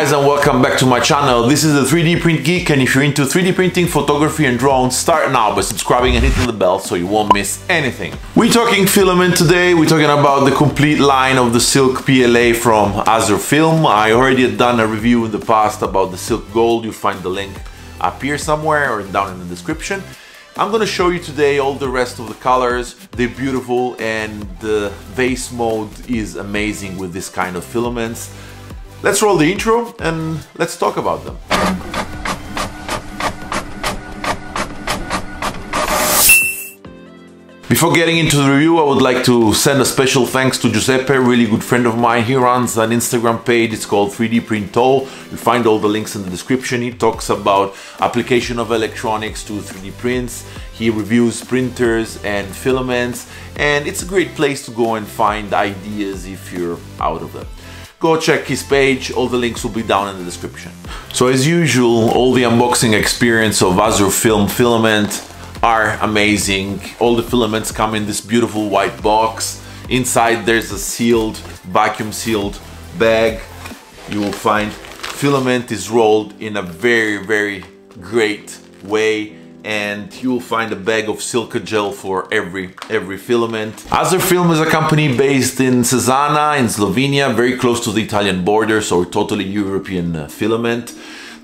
guys and welcome back to my channel. This is the 3D Print Geek, and if you're into 3D printing, photography and drones, start now by subscribing and hitting the bell so you won't miss anything. We're talking filament today. We're talking about the complete line of the Silk PLA from Azure Film. I already had done a review in the past about the Silk Gold. You'll find the link up here somewhere or down in the description. I'm gonna show you today all the rest of the colors. They're beautiful, and the vase mode is amazing with this kind of filaments. Let's roll the intro and let's talk about them. Before getting into the review, I would like to send a special thanks to Giuseppe, a really good friend of mine. He runs an Instagram page, it's called 3D Print All. You'll find all the links in the description. He talks about application of electronics to 3D prints. He reviews printers and filaments, and it's a great place to go and find ideas if you're out of them. Go check his page, all the links will be down in the description. So as usual, all the unboxing experience of Azure Film filament are amazing. All the filaments come in this beautiful white box. Inside there's a sealed, vacuum sealed bag. You will find filament is rolled in a very great way, and you will find a bag of silica gel for every filament. Azure Film is a company based in Sezana in Slovenia, very close to the Italian border, so totally European filament.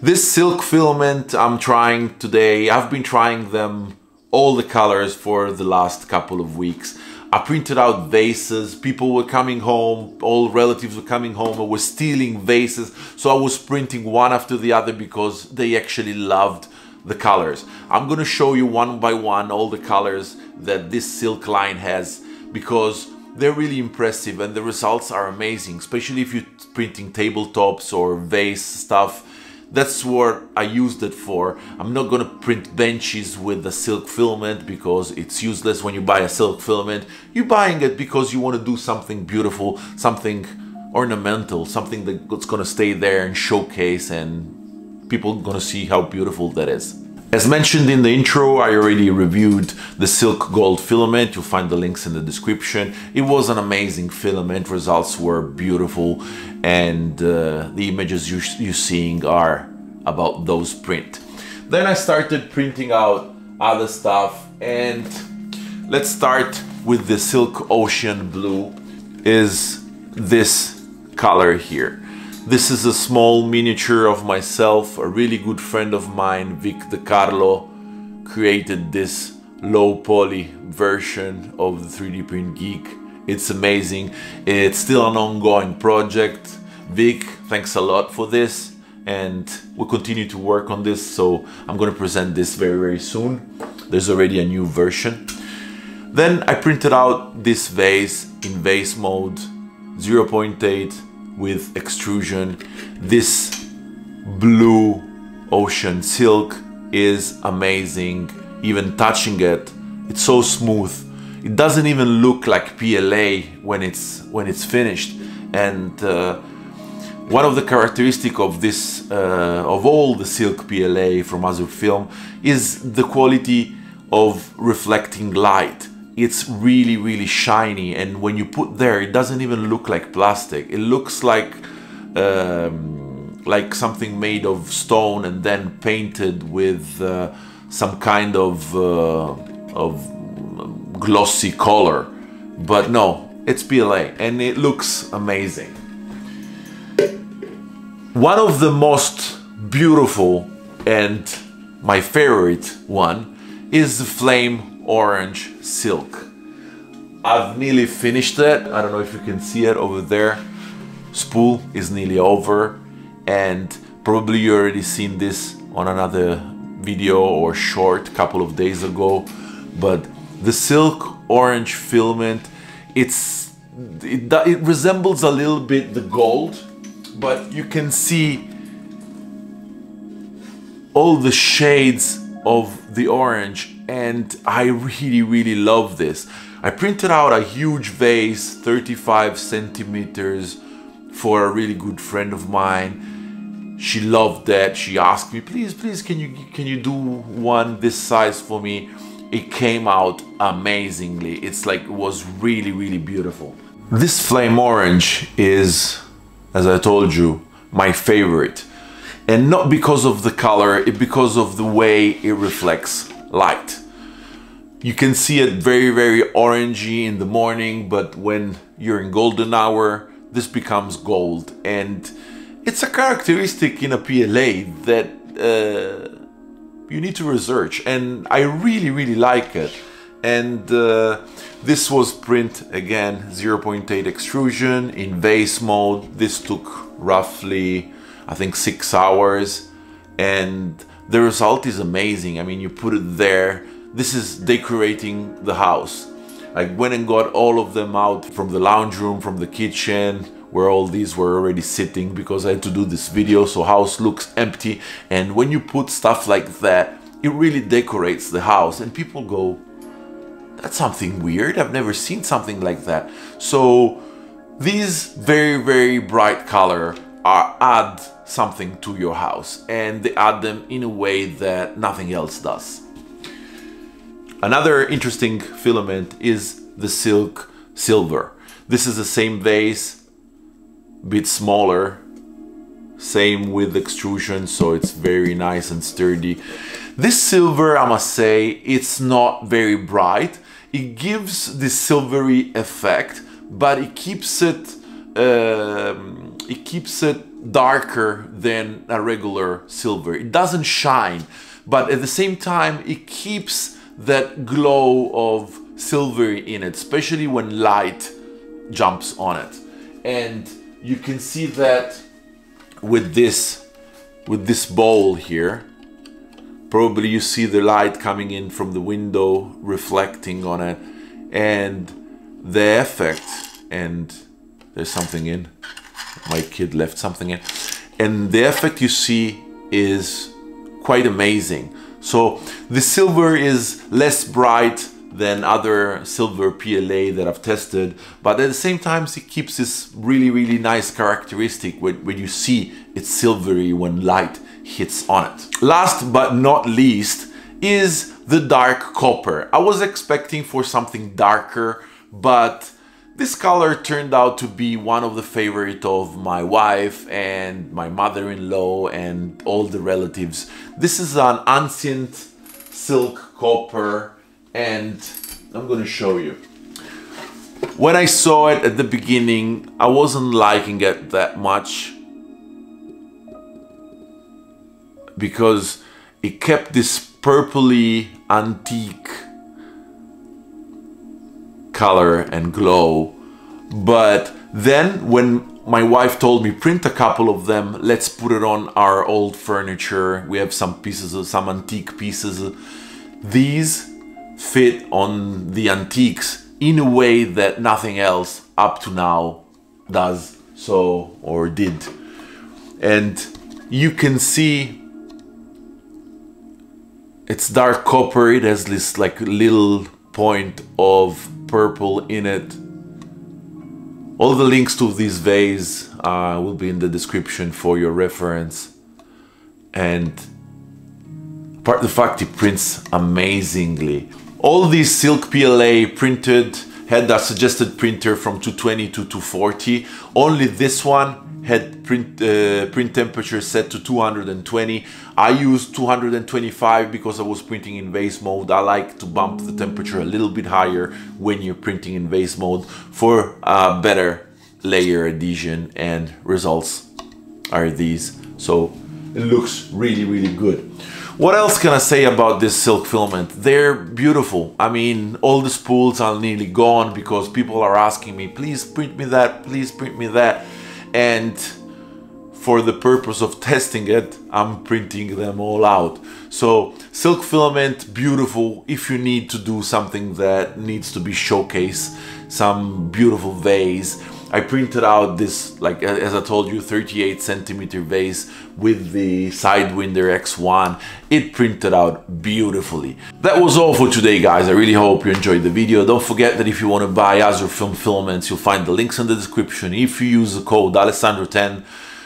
This silk filament I'm trying today. I've been trying them all the colors for the last couple of weeks. I printed out vases, people were coming home, all relatives were coming home, I was stealing vases. So I was printing one after the other because they actually loved the colors. I'm gonna show you one by one all the colors that this silk line has, because they're really impressive and the results are amazing, especially if you're printing tabletops or vase stuff. That's what I used it for. I'm not gonna print benches with the silk filament because it's useless. When you buy a silk filament, you're buying it because you want to do something beautiful, something ornamental, something that's gonna stay there and showcase, and people are gonna see how beautiful that is. As mentioned in the intro, I already reviewed the Silk Gold filament. You'll find the links in the description. It was an amazing filament. Results were beautiful, and the images you're seeing are about those print. Then I started printing out other stuff, and let's start with the Silk Ocean Blue. Is this color here. This is a small miniature of myself. A really good friend of mine, Vic De Carlo, created this low poly version of the 3D Print Geek. It's amazing. It's still an ongoing project. Vic, thanks a lot for this, and we'll continue to work on this, so I'm gonna present this very soon. There's already a new version. Then I printed out this vase in vase mode, 0.8. with extrusion. This blue ocean silk is amazing. Even touching it, it's so smooth. It doesn't even look like PLA when it's finished. And one of the characteristics of this, of all the silk PLA from Azure Film, is the quality of reflecting light. It's really shiny, and when you put there, it doesn't even look like plastic. It looks like something made of stone and then painted with some kind of glossy color. But no, it's PLA, and it looks amazing. One of the most beautiful and my favorite one is the Flame Orange silk. I've nearly finished it. I don't know if you can see it over there. Spool is nearly over, and probably you already seen this on another video or short couple of days ago, but the silk orange filament, it resembles a little bit the gold, but you can see all the shades of the orange, and I really love this. I printed out a huge vase, 35 centimeters, for a really good friend of mine. She loved that. She asked me, please can you do one this size for me? It came out amazingly. It's like, it was really beautiful. This flame orange is, as I told you, my favorite. And not because of the color, it's because of the way it reflects light. You can see it very, very orangey in the morning, but when you're in golden hour, this becomes gold. And it's a characteristic in a PLA that you need to research. And I really, really like it. And this was print again, 0.8 extrusion in vase mode. This took roughly, I think, 6 hours, and the result is amazing. I mean, you put it there. This is decorating the house. I went and got all of them out from the lounge room, from the kitchen, where all these were already sitting because I had to do this video, so house looks empty. And when you put stuff like that, it really decorates the house, and people go, that's something weird. I've never seen something like that. So these very, very bright color are add something to your house, and they add them in a way that nothing else does. Another interesting filament is the silk silver. This is the same vase, a bit smaller, same with extrusion, so it's very nice and sturdy. This silver, I must say, it's not very bright. It gives this silvery effect, but it keeps it darker than a regular silver. It doesn't shine, but at the same time, it keeps that glow of silver in it, especially when light jumps on it. And you can see that with this bowl here. Probably you see the light coming in from the window, reflecting on it, and the effect, and there's something in. My kid left something in. And the effect you see is quite amazing. So the silver is less bright than other silver PLA that I've tested, but at the same time, it keeps this really, really nice characteristic when you see it's silvery when light hits on it. Last but not least is the dark copper. I was expecting for something darker, but this color turned out to be one of the favorite of my wife and my mother-in-law and all the relatives. This is an ancient silk copper, and I'm gonna show you. When I saw it at the beginning, I wasn't liking it that much because it kept this purpley antique color and glow. But then when my wife told me, print a couple of them, let's put it on our old furniture. We have some pieces of some antique pieces. These fit on the antiques in a way that nothing else up to now does, so, or did. And you can see it's dark copper. It has this like little point of purple in it. All the links to these vases will be in the description for your reference. And apart from the fact it prints amazingly. All these silk PLA printed had a suggested printer from 220 to 240. Only this one had print temperature set to 220. I used 225 because I was printing in vase mode. I like to bump the temperature a little bit higher when you're printing in vase mode for a better layer adhesion, and results are these. So it looks really, really good. What else can I say about this silk filament? They're beautiful. I mean, all the spools are nearly gone because people are asking me, please print me that, please print me that. And for the purpose of testing it, I'm printing them all out. So silk filament, beautiful. If you need to do something that needs to be showcased, some beautiful vase. I printed out this, like as I told you, 38 centimeter vase with the Sidewinder X1. It printed out beautifully. That was all for today, guys. I really hope you enjoyed the video. Don't forget that if you want to buy Azure Film filaments, you'll find the links in the description. If you use the code Alessandro10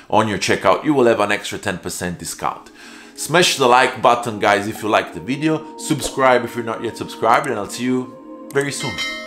on your checkout, you will have an extra 10% discount. Smash the like button, guys, if you like the video. Subscribe if you're not yet subscribed, and I'll see you very soon.